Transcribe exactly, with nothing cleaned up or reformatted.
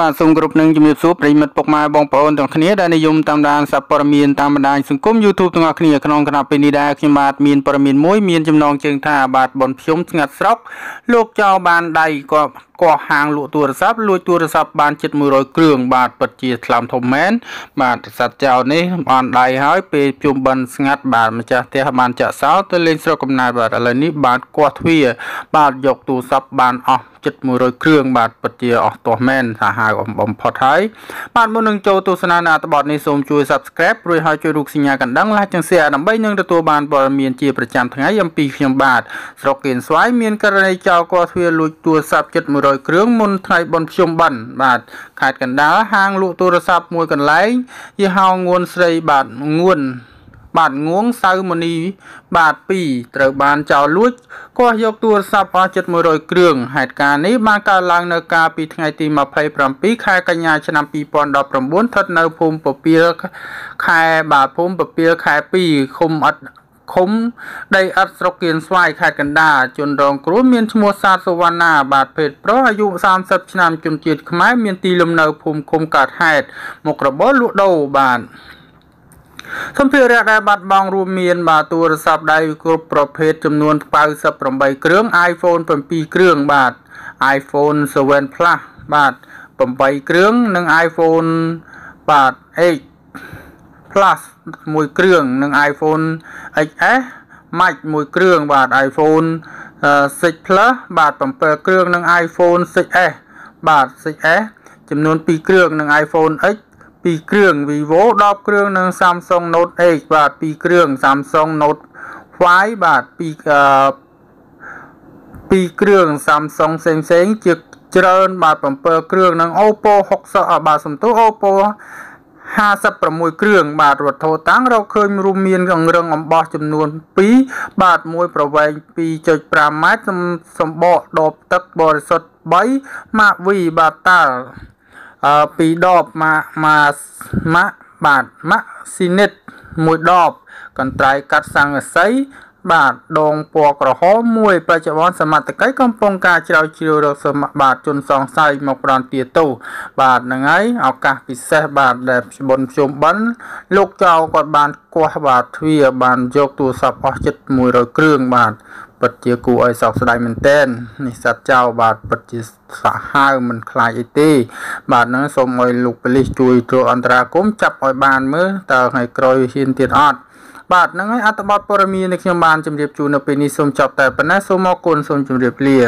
បាទយកទូរស័ព្ទបានអស់ជិត បាទ ងួង សៅមនី បាទ ពីរ ត្រូវបាន ចោលលួច កោះយក ទូរស័ព្ទ អស់ ជិត 100 គ្រឿង ហេតុការណ៍ នេះ បាន កើតឡើង នៅ កាល ពី ថ្ងៃ ទី 27 ខែ កញ្ញា ឆ្នាំ 2019 ស្ថិត នៅ ភូមិ ពពាល ខែ បាទ ភូមិ ពពាល ខែ 2 ឃុំ អត់ ឃុំ ដី អត់ ស្រុក គៀនស្វាយ ខេត្ត កណ្ដាល ជន រង គ្រោះ មាន ឈ្មោះ សាទសុវណ្ណា បាទ ភេទ ប្រុស អាយុ 30 ឆ្នាំ ជន ជាតិ ខ្មែរ មាន ទី លំ នៅ ភូមិ ឃុំ កើត ហេតុ មុខ របរ លក់ ដូរ បាទ សំភារៈដែលបាត់បង់រួមមានបាទទូរស័ព្ទដៃគ្រប់ប្រភេទចំនួន 98 គ្រឿង iPhone 7 គ្រឿងបាទ iPhone 6 Plus បាទ 8 គ្រឿងនិង iPhone បាទ X Plus 1 គ្រឿងនិង iPhone XS Max 1 គ្រឿងបាទ iPhone 6 Plus បាទ 7 គ្រឿងនិង iPhone 6S បាទ 6S ចំនួន 2 គ្រឿងនិង iPhone X 2 គ្រឿង Vivo 10 គ្រឿងនិង Samsung Note 8 បាទ 2 គ្រឿង Samsung Note 5 បាទ 2 គ្រឿង Samsung ផ្សេងៗជាច្រើន បាទ 7 គ្រឿងនិង Oppo 60 បាទ សំទោស Oppo 56 គ្រឿង បាទ វត្ថុតាំងរកឃើញរួមមានអង្រឹងអំបោះចំនួន 2 បាទ មួយ ប្រវែង 2.5 ម៉ែត្រ សម្បកដបទឹកបរិសុទ្ធ 3 ម៉ាក V បាទ តាល់ ពីដបម៉ាស៊ីនិតមួយដបកន្ត្រៃកាត់ស័ង្កសីបាទដងពណ៌ក្រហមមួយបច្ចុប្បន្នសមត្ថកិច្ចកំពុងការជ្រៅជ្រៅរកសម្បត្តិជនសង្ស័យមកប្រន់ទាទូបាទហ្នឹងហើយឱកាសពិសេសបាទដែលបនជុំបានលោកចៅគាត់បានគោះបាទទ្វារបានយកទូរស័ព្ទអស់ចិត្ត 100 គ្រឿងបាទ បាទជាគួរឲ្យសោកស្ដាយមែនទែននេះសត្វចៅបាទពិតជាសាហាវមិនខ្លាចអីទេបាទនឹងសូមឲ្យលោកប៉ូលីសជួយត្រួតអន្តរាគមន៍ចាប់ឲ្យបានមើលតើថ្ងៃក្រោយហ៊ានទៀតអត់បាទនឹងឲ្យអត្តបទព័ត៌មាននេះខ្ញុំបានជម្រាបជូននៅពេលនេះសូមចប់តែប៉ុណ្ណេះសូមអរគុណសូមជម្រាបលា